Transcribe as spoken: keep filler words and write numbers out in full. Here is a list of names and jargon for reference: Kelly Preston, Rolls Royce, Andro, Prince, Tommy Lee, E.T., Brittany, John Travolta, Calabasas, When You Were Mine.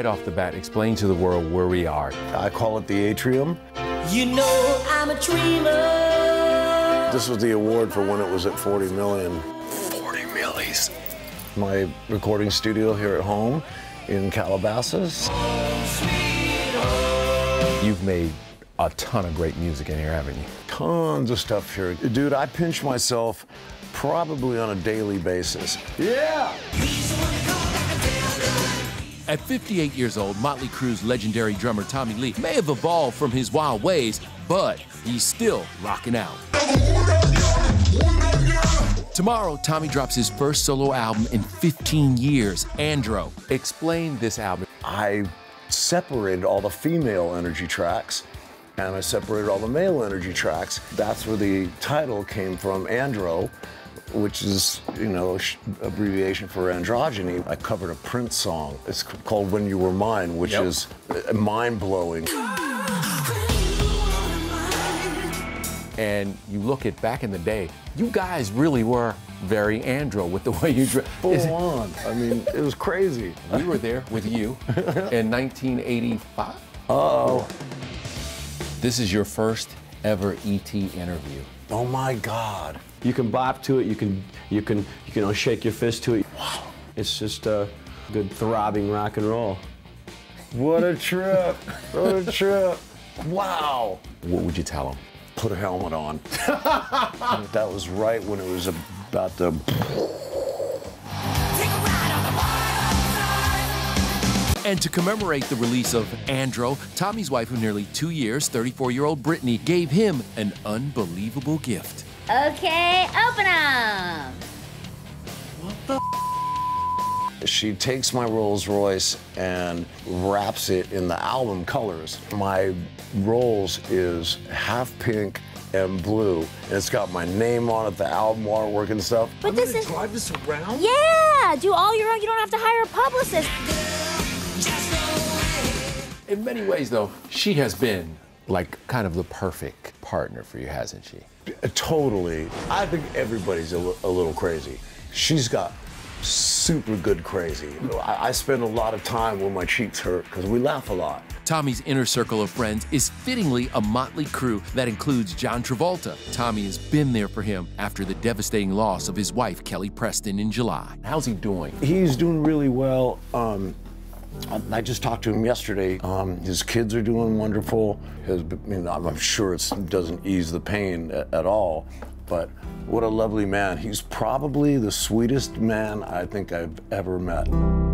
right off the bat, explain to the world where we are. I call it the atrium. You know I'm a dreamer. This was the award for when it was at forty million. forty millies. My recording studio here at home in Calabasas. You've made a ton of great music in here, haven't you? Tons of stuff here. Dude, I pinch myself probably on a daily basis. Yeah! At fifty-eight years old, Motley Crue's legendary drummer Tommy Lee may have evolved from his wild ways, but he's still rocking out. Tomorrow, Tommy drops his first solo album in fifteen years, Andro. Explain this album. I separated all the female energy tracks, and I separated all the male energy tracks. That's where the title came from, Andro, which is, you know, abbreviation for androgyny. I covered a Prince song. It's called When You Were Mine, which yep. is mind-blowing. And you look at back in the day, you guys really were very andro with the way you dress. Full it... on. I mean, it was crazy. We were there with you in nineteen eighty-five. Uh-oh. This is your first ever E T interview. Oh my God. You can bop to it, you can, you can, you can shake your fist to it. Wow. It's just a good throbbing rock and roll. What a trip, what a trip. Wow. What would you tell him? Put a helmet on. That was right when it was about to... And to commemorate the release of Andro, Tommy's wife of nearly two years, thirty-four-year-old Brittany, gave him an unbelievable gift. Okay, open them. What the? She takes my Rolls Royce and wraps it in the album colors. My Rolls is half pink and blue, and it's got my name on it, the album artwork and stuff. But I'm this gonna is drive this around. Yeah, do all your own. You don't have to hire a publicist. In many ways, though, she has been like kind of the perfect partner for you, hasn't she? Totally. I think everybody's a, a little crazy. She's got super good crazy. I, I spend a lot of time when my cheeks hurt because we laugh a lot. Tommy's inner circle of friends is fittingly a motley crew that includes John Travolta. Tommy has been there for him after the devastating loss of his wife, Kelly Preston, in July. How's he doing? He's doing really well. Um, I just talked to him yesterday. Um, his kids are doing wonderful. His, I mean, I'm sure it doesn't ease the pain at, at all, but what a lovely man. He's probably the sweetest man I think I've ever met.